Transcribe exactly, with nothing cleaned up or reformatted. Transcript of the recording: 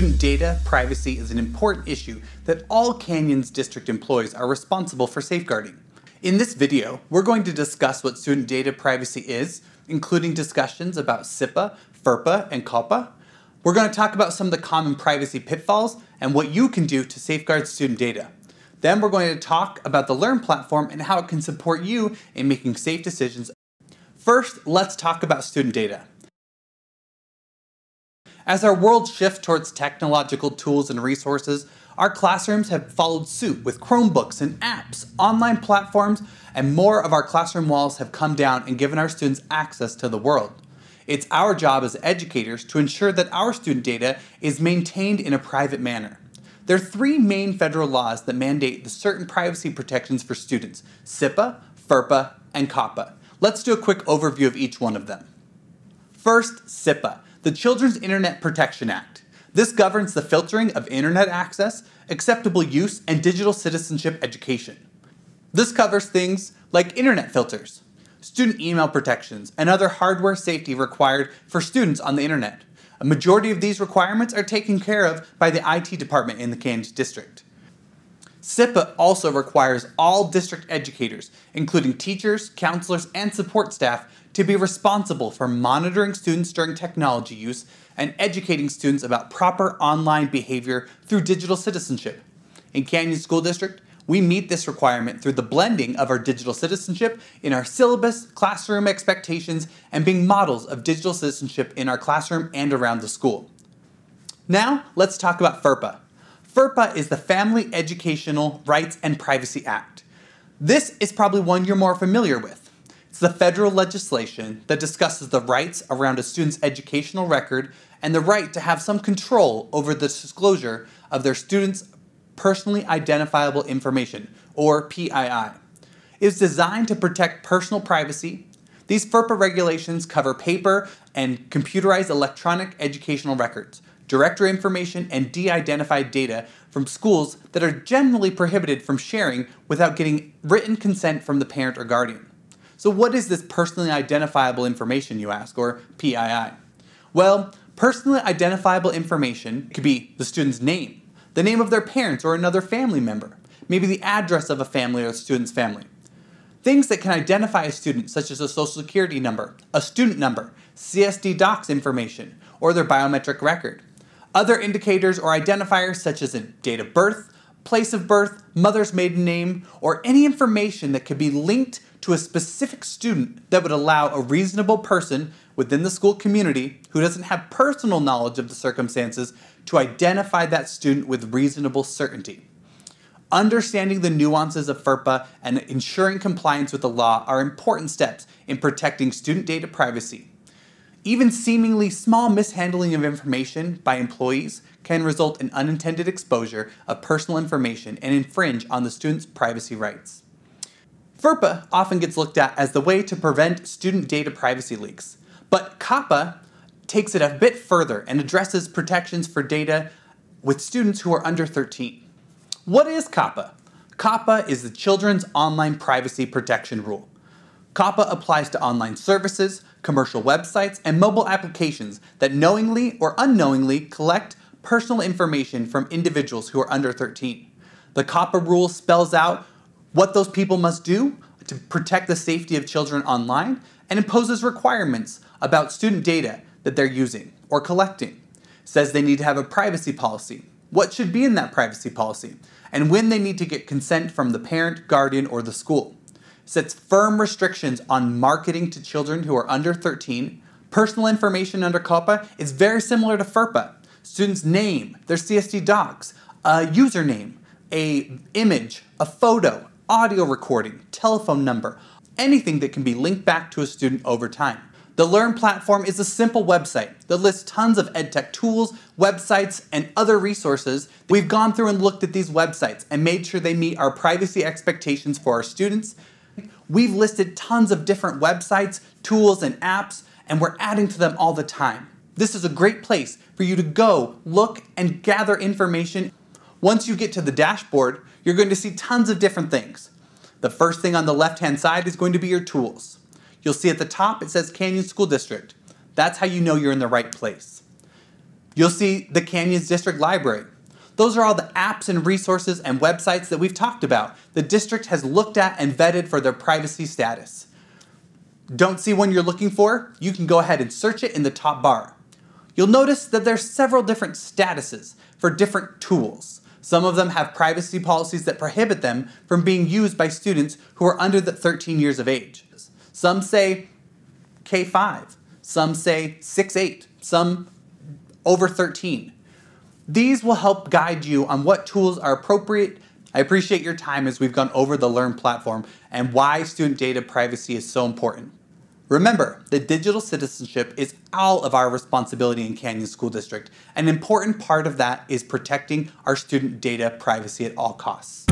Student data privacy is an important issue that all Canyons District employees are responsible for safeguarding. In this video, we're going to discuss what student data privacy is, including discussions about C I P A, FERPA, and COPPA. We're going to talk about some of the common privacy pitfalls and what you can do to safeguard student data. Then we're going to talk about the Learn platform and how it can support you in making safe decisions. First, let's talk about student data. As our world shifts towards technological tools and resources, our classrooms have followed suit with Chromebooks and apps, online platforms, and more of our classroom walls have come down and given our students access to the world. It's our job as educators to ensure that our student data is maintained in a private manner. There are three main federal laws that mandate the certain privacy protections for students: C I P A, FERPA, and COPPA. Let's do a quick overview of each one of them. First, C I P A. The Children's Internet Protection Act. This governs the filtering of internet access, acceptable use, and digital citizenship education. This covers things like internet filters, student email protections, and other hardware safety required for students on the internet. A majority of these requirements are taken care of by the I T department in the Canyons District. C I P A also requires all district educators, including teachers, counselors, and support staff, to be responsible for monitoring students during technology use and educating students about proper online behavior through digital citizenship. In Canyons School District, we meet this requirement through the blending of our digital citizenship in our syllabus, classroom expectations, and being models of digital citizenship in our classroom and around the school. Now, let's talk about FERPA. FERPA is the Family Educational Rights and Privacy Act. This is probably one you're more familiar with. It's the federal legislation that discusses the rights around a student's educational record and the right to have some control over the disclosure of their students' personally identifiable information, or P I I. It's designed to protect personal privacy. These FERPA regulations cover paper and computerized electronic educational records, directory information, and de-identified data from schools that are generally prohibited from sharing without getting written consent from the parent or guardian. So what is this personally identifiable information, you ask, or P I I? Well, personally identifiable information could be the student's name, the name of their parents or another family member, maybe the address of a family or a student's family. Things that can identify a student, such as a social security number, a student number, C S D docs information, or their biometric record. Other indicators or identifiers, such as a date of birth, place of birth, mother's maiden name, or any information that could be linked to a specific student that would allow a reasonable person within the school community who doesn't have personal knowledge of the circumstances to identify that student with reasonable certainty. Understanding the nuances of FERPA and ensuring compliance with the law are important steps in protecting student data privacy. Even seemingly small mishandling of information by employees can result in unintended exposure of personal information and infringe on the student's privacy rights. FERPA often gets looked at as the way to prevent student data privacy leaks, but COPPA takes it a bit further and addresses protections for data with students who are under thirteen. What is COPPA? COPPA is the Children's Online Privacy Protection Rule. COPPA applies to online services, commercial websites, and mobile applications that knowingly or unknowingly collect personal information from individuals who are under thirteen. The COPPA rule spells out what those people must do to protect the safety of children online and imposes requirements about student data that they're using or collecting. It says they need to have a privacy policy, what should be in that privacy policy, and when they need to get consent from the parent, guardian, or the school. It sets firm restrictions on marketing to children who are under thirteen. Personal information under COPPA is very similar to FERPA. Students' name, their C S D docs, a username, an image, a photo, audio recording, telephone number, anything that can be linked back to a student over time. The Learn platform is a simple website that lists tons of edtech tools, websites, and other resources. We've gone through and looked at these websites and made sure they meet our privacy expectations for our students. We've listed tons of different websites, tools, and apps, and we're adding to them all the time. This is a great place for you to go, look, and gather information. Once you get to the dashboard, you're going to see tons of different things. The first thing on the left-hand side is going to be your tools. You'll see at the top it says Canyons School District. That's how you know you're in the right place. You'll see the Canyons District Library. Those are all the apps and resources and websites that we've talked about the district has looked at and vetted for their privacy status. Don't see one you're looking for? You can go ahead and search it in the top bar. You'll notice that there's several different statuses for different tools. Some of them have privacy policies that prohibit them from being used by students who are under the thirteen years of age. Some say K five, some say six eight, some over thirteen. These will help guide you on what tools are appropriate. I appreciate your time as we've gone over the Learn platform and why student data privacy is so important. Remember that digital citizenship is all of our responsibility in Canyons School District. An important part of that is protecting our student data privacy at all costs.